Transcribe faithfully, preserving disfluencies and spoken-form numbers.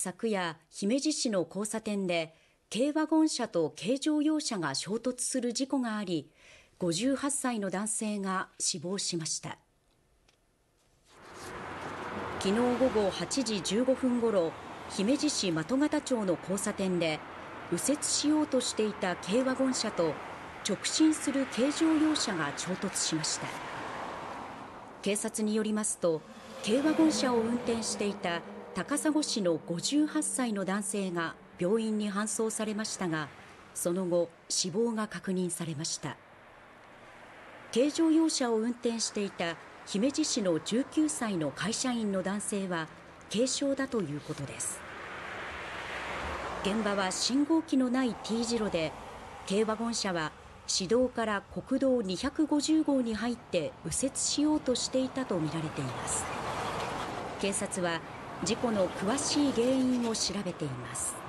昨夜、姫路市の交差点で軽ワゴン車と軽乗用車が衝突する事故があり、ごじゅうはっさいの男性が死亡しました。昨日午後はちじじゅうごふんごろ、姫路市的形町の交差点で、右折しようとしていた軽ワゴン車と直進する軽乗用車が衝突しました。警察によりますと、軽ワゴン車を運転していた高砂市のごじゅうはっさいの男性が病院に搬送されましたが、その後、死亡が確認されました。軽乗用車を運転していた姫路市のじゅうきゅうさいの会社員の男性は軽傷だということです。現場は信号機のない T 字路で、軽ワゴン車は市道から国道にひゃくごじゅう号に入って右折しようとしていたとみられています。警察は事故の詳しい原因を調べています。